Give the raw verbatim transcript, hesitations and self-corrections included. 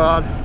God.